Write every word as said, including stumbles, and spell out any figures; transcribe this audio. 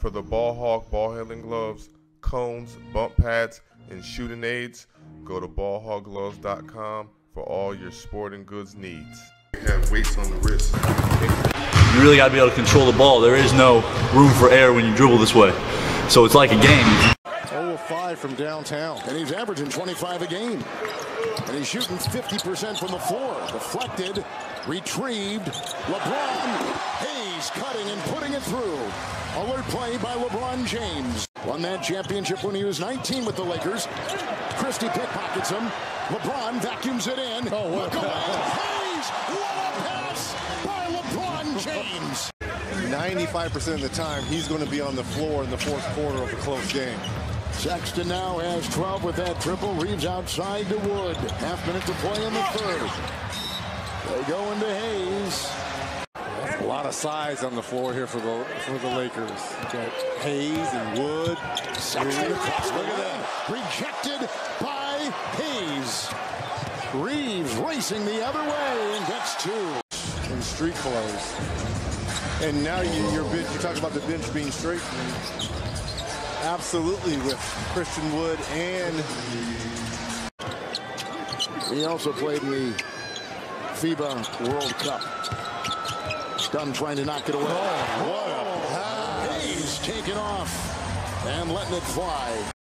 for the Ball Hawk ball handling gloves, cones, bump pads, and shooting aids. Go to Ball Hawk Gloves dot com for all your sporting goods needs. You have weights on the wrist. You really got to be able to control the ball. There is no room for error when you dribble this way. So it's like a game. oh for five from downtown. And he's averaging twenty-five a game. And he's shooting fifty percent from the floor. Deflected, retrieved. LeBron Hayes cutting and putting it through. Alert play by LeBron James. Won that championship when he was nineteen with the Lakers. Christy pickpockets him. LeBron vacuums it in. Oh, what a pass. What a pass by LeBron James. ninety-five percent of the time, he's going to be on the floor in the fourth quarter of a close game. Sexton now has twelve with that triple. Reeves outside to Wood. Half minute to play in the third. They go into Hayes. That's a lot of size on the floor here for the for the Lakers. You got Hayes and Wood. Sexton, look at that. Rejected by Hayes. Reeves racing the other way and gets two. In street clothes. And now you, you're bench, you talk about the bench being straight. Absolutely, with Christian Wood, and he also played in the FIBA World Cup. Stum trying to knock it away. Oh, what a pass. Hayes taking off and letting it fly.